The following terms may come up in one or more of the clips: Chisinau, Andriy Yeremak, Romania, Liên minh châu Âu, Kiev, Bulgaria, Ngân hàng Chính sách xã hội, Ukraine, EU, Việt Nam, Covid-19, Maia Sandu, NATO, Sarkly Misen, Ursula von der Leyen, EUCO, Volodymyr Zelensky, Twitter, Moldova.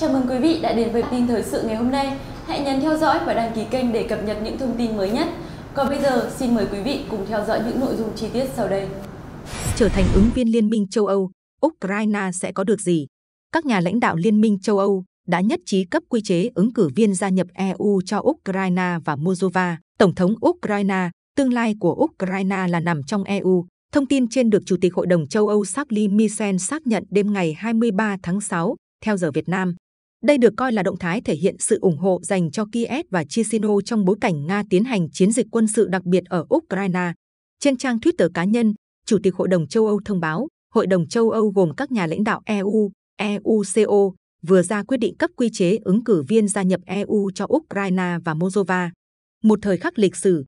Chào mừng quý vị đã đến với tin thời sự ngày hôm nay. Hãy nhấn theo dõi và đăng ký kênh để cập nhật những thông tin mới nhất. Còn bây giờ, xin mời quý vị cùng theo dõi những nội dung chi tiết sau đây. Trở thành ứng viên Liên minh châu Âu, Ukraine sẽ có được gì? Các nhà lãnh đạo Liên minh châu Âu đã nhất trí cấp quy chế ứng cử viên gia nhập EU cho Ukraine và Moldova. Tổng thống Ukraine, tương lai của Ukraine là nằm trong EU. Thông tin trên được Chủ tịch Hội đồng châu Âu Sarkly Misen xác nhận đêm ngày 23 tháng 6, theo giờ Việt Nam. Đây được coi là động thái thể hiện sự ủng hộ dành cho Kiev và Chisinau trong bối cảnh Nga tiến hành chiến dịch quân sự đặc biệt ở Ukraine. Trên trang Twitter cá nhân, Chủ tịch Hội đồng châu Âu thông báo, Hội đồng châu Âu gồm các nhà lãnh đạo EU, EUCO vừa ra quyết định cấp quy chế ứng cử viên gia nhập EU cho Ukraine và Moldova. Một thời khắc lịch sử,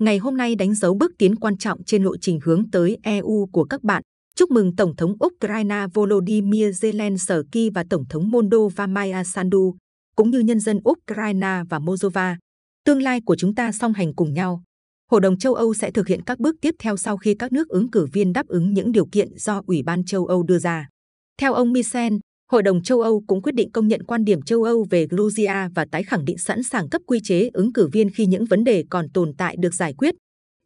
ngày hôm nay đánh dấu bước tiến quan trọng trên lộ trình hướng tới EU của các bạn. Chúc mừng Tổng thống Ukraine Volodymyr Zelensky và Tổng thống Moldova Maia Sandu, cũng như nhân dân Ukraine và Moldova. Tương lai của chúng ta song hành cùng nhau. Hội đồng châu Âu sẽ thực hiện các bước tiếp theo sau khi các nước ứng cử viên đáp ứng những điều kiện do Ủy ban châu Âu đưa ra. Theo ông Misen, Hội đồng châu Âu cũng quyết định công nhận quan điểm châu Âu về Georgia và tái khẳng định sẵn sàng cấp quy chế ứng cử viên khi những vấn đề còn tồn tại được giải quyết.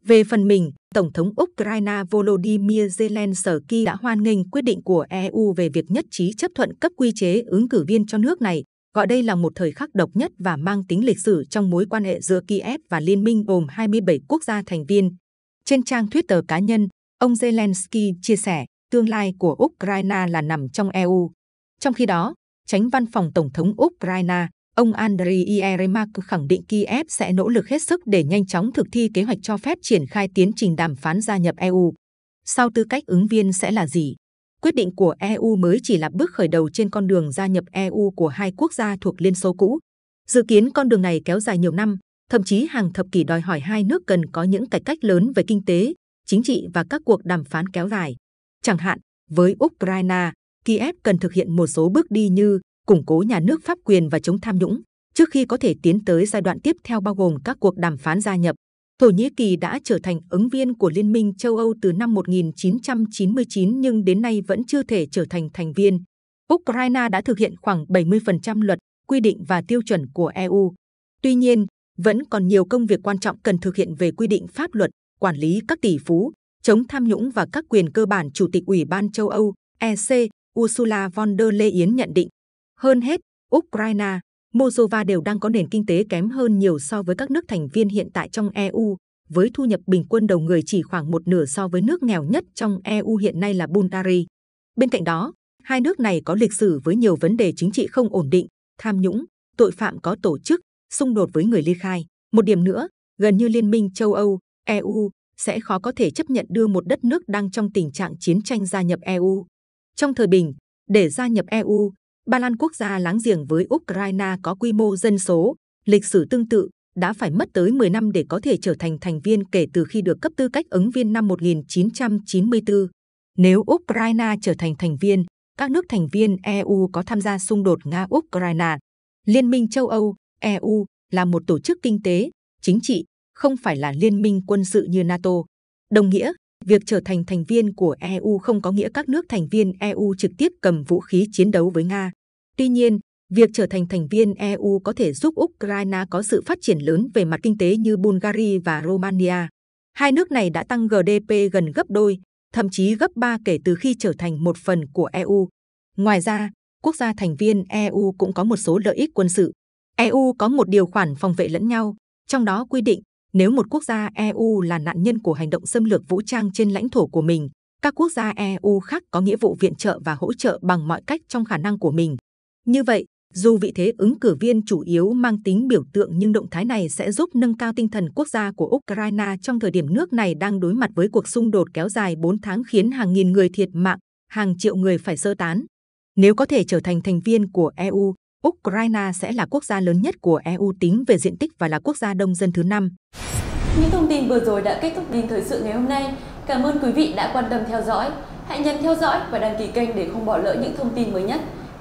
Về phần mình, Tổng thống Ukraine Volodymyr Zelensky đã hoan nghênh quyết định của EU về việc nhất trí chấp thuận cấp quy chế ứng cử viên cho nước này, gọi đây là một thời khắc độc nhất và mang tính lịch sử trong mối quan hệ giữa Kiev và liên minh gồm 27 quốc gia thành viên. Trên trang Twitter cá nhân, ông Zelensky chia sẻ, tương lai của Ukraine là nằm trong EU. Trong khi đó, Chánh văn phòng Tổng thống Ukraine, ông Andriy Yeremak khẳng định Kiev sẽ nỗ lực hết sức để nhanh chóng thực thi kế hoạch cho phép triển khai tiến trình đàm phán gia nhập EU. Sau tư cách ứng viên sẽ là gì? Quyết định của EU mới chỉ là bước khởi đầu trên con đường gia nhập EU của hai quốc gia thuộc Liên Xô cũ. Dự kiến con đường này kéo dài nhiều năm, thậm chí hàng thập kỷ, đòi hỏi hai nước cần có những cải cách lớn về kinh tế, chính trị và các cuộc đàm phán kéo dài. Chẳng hạn, với Ukraine, Kiev cần thực hiện một số bước đi như củng cố nhà nước pháp quyền và chống tham nhũng, trước khi có thể tiến tới giai đoạn tiếp theo bao gồm các cuộc đàm phán gia nhập. Thổ Nhĩ Kỳ đã trở thành ứng viên của Liên minh châu Âu từ năm 1999 nhưng đến nay vẫn chưa thể trở thành thành viên. Ukraine đã thực hiện khoảng 70% luật, quy định và tiêu chuẩn của EU. Tuy nhiên, vẫn còn nhiều công việc quan trọng cần thực hiện về quy định pháp luật, quản lý các tỷ phú, chống tham nhũng và các quyền cơ bản. Chủ tịch Ủy ban châu Âu EC Ursula von der Leyen nhận định. Hơn hết, Ukraine, Moldova đều đang có nền kinh tế kém hơn nhiều so với các nước thành viên hiện tại trong EU, với thu nhập bình quân đầu người chỉ khoảng một nửa so với nước nghèo nhất trong EU hiện nay là Bulgaria. Bên cạnh đó, hai nước này có lịch sử với nhiều vấn đề chính trị không ổn định, tham nhũng, tội phạm có tổ chức, xung đột với người ly khai. Một điểm nữa, gần như Liên minh châu Âu, EU, sẽ khó có thể chấp nhận đưa một đất nước đang trong tình trạng chiến tranh gia nhập EU. Trong thời bình, để gia nhập EU, Ba Lan, quốc gia láng giềng với Ukraine có quy mô dân số, lịch sử tương tự, đã phải mất tới 10 năm để có thể trở thành thành viên kể từ khi được cấp tư cách ứng viên năm 1994. Nếu Ukraine trở thành thành viên, các nước thành viên EU có tham gia xung đột Nga-Ukraine. Liên minh châu Âu, EU, là một tổ chức kinh tế, chính trị, không phải là liên minh quân sự như NATO. Đồng nghĩa, việc trở thành thành viên của EU không có nghĩa các nước thành viên EU trực tiếp cầm vũ khí chiến đấu với Nga. Tuy nhiên, việc trở thành thành viên EU có thể giúp Ukraine có sự phát triển lớn về mặt kinh tế như Bulgaria và Romania. Hai nước này đã tăng GDP gần gấp đôi, thậm chí gấp 3 kể từ khi trở thành một phần của EU. Ngoài ra, quốc gia thành viên EU cũng có một số lợi ích quân sự. EU có một điều khoản phòng vệ lẫn nhau, trong đó quy định nếu một quốc gia EU là nạn nhân của hành động xâm lược vũ trang trên lãnh thổ của mình, các quốc gia EU khác có nghĩa vụ viện trợ và hỗ trợ bằng mọi cách trong khả năng của mình. Như vậy, dù vị thế ứng cử viên chủ yếu mang tính biểu tượng nhưng động thái này sẽ giúp nâng cao tinh thần quốc gia của Ukraine trong thời điểm nước này đang đối mặt với cuộc xung đột kéo dài 4 tháng khiến hàng nghìn người thiệt mạng, hàng triệu người phải sơ tán. Nếu có thể trở thành thành viên của EU, Ukraine sẽ là quốc gia lớn nhất của EU tính về diện tích và là quốc gia đông dân thứ 5. Những thông tin vừa rồi đã kết thúc tin thời sự ngày hôm nay. Cảm ơn quý vị đã quan tâm theo dõi. Hãy nhấn theo dõi và đăng ký kênh để không bỏ lỡ những thông tin mới nhất.